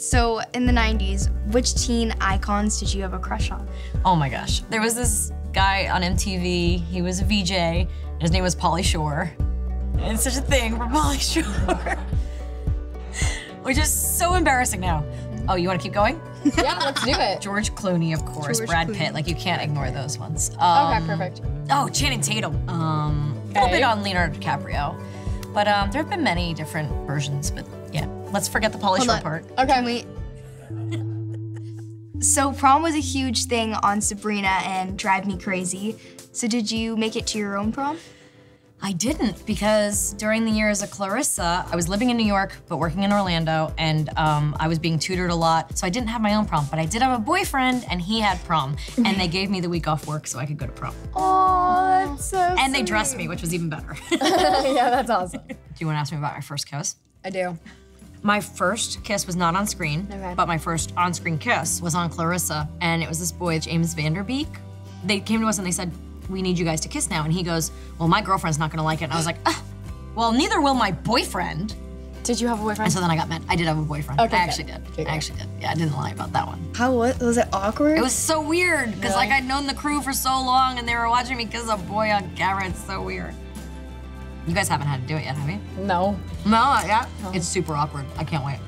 So in the 90s, which teen icons did you have a crush on? Oh my gosh. There was this guy on MTV. He was a VJ, and his name was Pauly Shore. And it's such a thing for Pauly Shore. Which is so embarrassing now. Oh, you want to keep going? Yeah, let's do it. George Clooney, of course. Brad Pitt. Like, you can't ignore those ones. Okay, perfect. Oh, Channing Tatum. A little bit on Leonardo DiCaprio. But there have been many different versions. But yeah, let's forget the Pauly Shore part. Okay, wait. So prom was a huge thing on Sabrina and Drive Me Crazy. So did you make it to your own prom? I didn't, because during the years of Clarissa, I was living in New York, but working in Orlando, and I was being tutored a lot, so I didn't have my own prom, but I did have a boyfriend, and he had prom, and they gave me the week off work so I could go to prom. Aw, that's so sweet. And they dressed me, which was even better. Yeah, that's awesome. Do you want to ask me about my first kiss? I do. My first kiss was not on screen, but my first on-screen kiss was on Clarissa, and it was this boy, James Van Der Beek. They came to us and they said, "We need you guys to kiss now." And he goes, "Well, my girlfriend's not gonna like it." And I was like, well, neither will my boyfriend. Did you have a boyfriend? And so then I got mad. I did have a boyfriend. Okay, I actually did. Yeah, I didn't lie about that one. How was it awkward? It was so weird, because like I'd known the crew for so long and they were watching me kiss a boy on camera. It's so weird. You guys haven't had to do it yet, have you? No. No, yeah? No. It's super awkward. I can't wait.